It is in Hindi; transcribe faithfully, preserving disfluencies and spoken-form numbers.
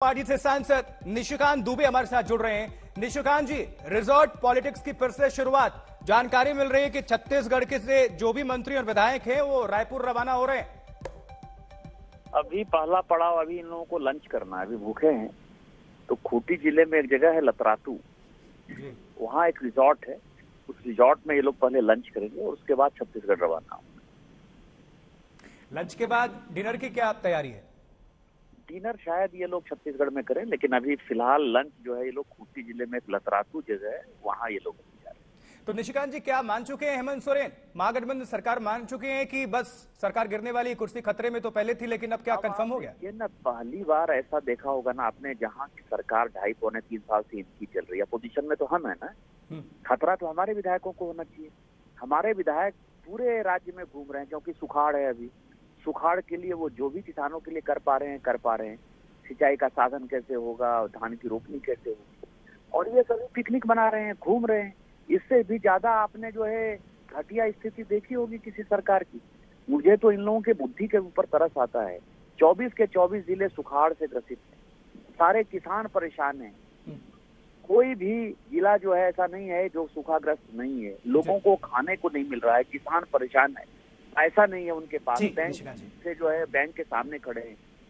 पार्टी से सांसद निशिकांत दुबे हमारे साथ जुड़ रहे हैं। निशिकांत जी, रिजॉर्ट पॉलिटिक्स की फिर से शुरुआत, जानकारी मिल रही है कि छत्तीसगढ़ के से जो भी मंत्री और विधायक हैं वो रायपुर रवाना हो रहे हैं। अभी पहला पड़ाव, अभी इन लोगों को लंच करना है, अभी भूखे हैं। तो खूंटी जिले में एक जगह है लतरातू, वहाँ एक रिजॉर्ट है, उस रिजॉर्ट में ये लोग पहले लंच करेंगे और उसके बाद छत्तीसगढ़ रवाना होंगे। लंच के बाद डिनर की क्या तैयारी है? डिनर शायद ये लोग छत्तीसगढ़ में करें, लेकिन अभी फिलहाल लंच जो है ये लोग खूंटी जिले में एक लतरातू जगह है, वहाँ ये लोग जा रहे हैं। तो निशिकांत जी, क्या मान चुके हैं हेमंत सोरेन, महागठबंधन सरकार मान चुके हैं कि बस सरकार गिरने वाली, कुर्सी खतरे में तो पहले थी लेकिन अब क्या कंफर्म हो गया? ये ना पहली बार ऐसा देखा होगा ना आपने, जहाँ की सरकार ढाई पौने तीन साल से इनकी चल रही है, अपोजिशन में तो हम है ना, खतरा तो हमारे विधायकों को होना चाहिए। हमारे विधायक पूरे राज्य में घूम रहे हैं क्योंकि सुखाड़ है, अभी सुखाड़ के लिए वो जो भी किसानों के लिए कर पा रहे हैं कर पा रहे हैं, सिंचाई का साधन कैसे होगा, धान की रोपनी कैसे होगी, और ये सभी पिकनिक मना रहे हैं, घूम रहे हैं। इससे भी ज्यादा आपने जो है घटिया स्थिति देखी होगी किसी सरकार की। मुझे तो इन लोगों के बुद्धि के ऊपर तरस आता है। चौबीस के चौबीस जिले सुखाड़ से ग्रसित हैं, सारे किसान परेशान हैं, कोई भी जिला जो है ऐसा नहीं है जो सूखाग्रस्त नहीं है। लोगों को खाने को नहीं मिल रहा है, किसान परेशान है, ऐसा नहीं है उनके पास, बैंक से जो है बैंक के सामने खड़े हैं।